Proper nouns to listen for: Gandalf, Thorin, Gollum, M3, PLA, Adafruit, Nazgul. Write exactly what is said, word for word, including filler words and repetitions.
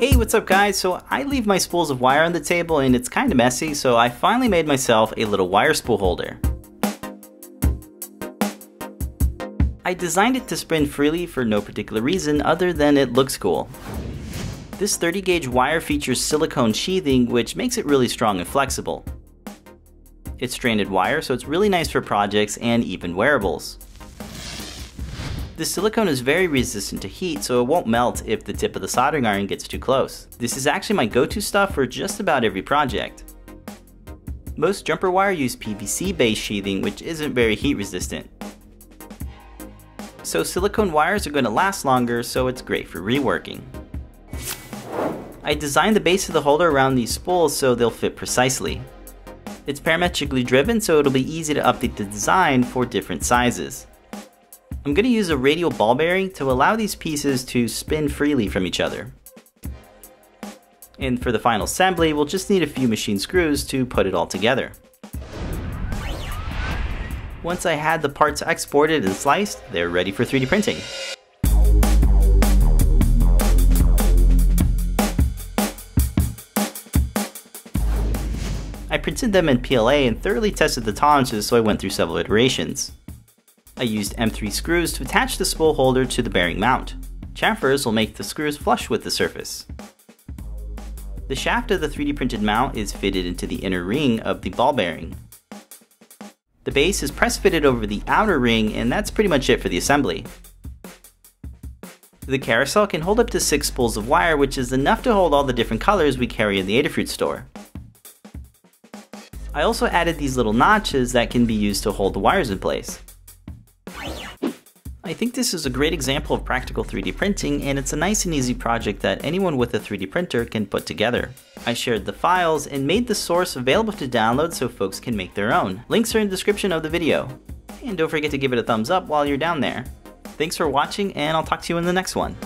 Hey, what's up guys? So I leave my spools of wire on the table and it's kind of messy, so I finally made myself a little wire spool holder. I designed it to spin freely for no particular reason other than it looks cool. This thirty gauge wire features silicone sheathing, which makes it really strong and flexible. It's stranded wire, so it's really nice for projects and even wearables. The silicone is very resistant to heat, so it won't melt if the tip of the soldering iron gets too close. This is actually my go-to stuff for just about every project. Most jumper wire use P V C-based sheathing, which isn't very heat resistant. So silicone wires are going to last longer, so it's great for reworking. I designed the base of the holder around these spools so they'll fit precisely. It's parametrically driven, so it'll be easy to update the design for different sizes. I'm going to use a radial ball bearing to allow these pieces to spin freely from each other. And for the final assembly, we'll just need a few machine screws to put it all together. Once I had the parts exported and sliced, they're ready for three D printing. I printed them in P L A and thoroughly tested the tolerances, so I went through several iterations. I used M three screws to attach the spool holder to the bearing mount. Chamfers will make the screws flush with the surface. The shaft of the three D printed mount is fitted into the inner ring of the ball bearing. The base is press fitted over the outer ring, and that's pretty much it for the assembly. The carousel can hold up to six spools of wire, which is enough to hold all the different colors we carry in the Adafruit store. I also added these little notches that can be used to hold the wires in place. I think this is a great example of practical three D printing, and it's a nice and easy project that anyone with a three D printer can put together. I shared the files and made the source available to download so folks can make their own. Links are in the description of the video. And don't forget to give it a thumbs up while you're down there. Thanks for watching, and I'll talk to you in the next one.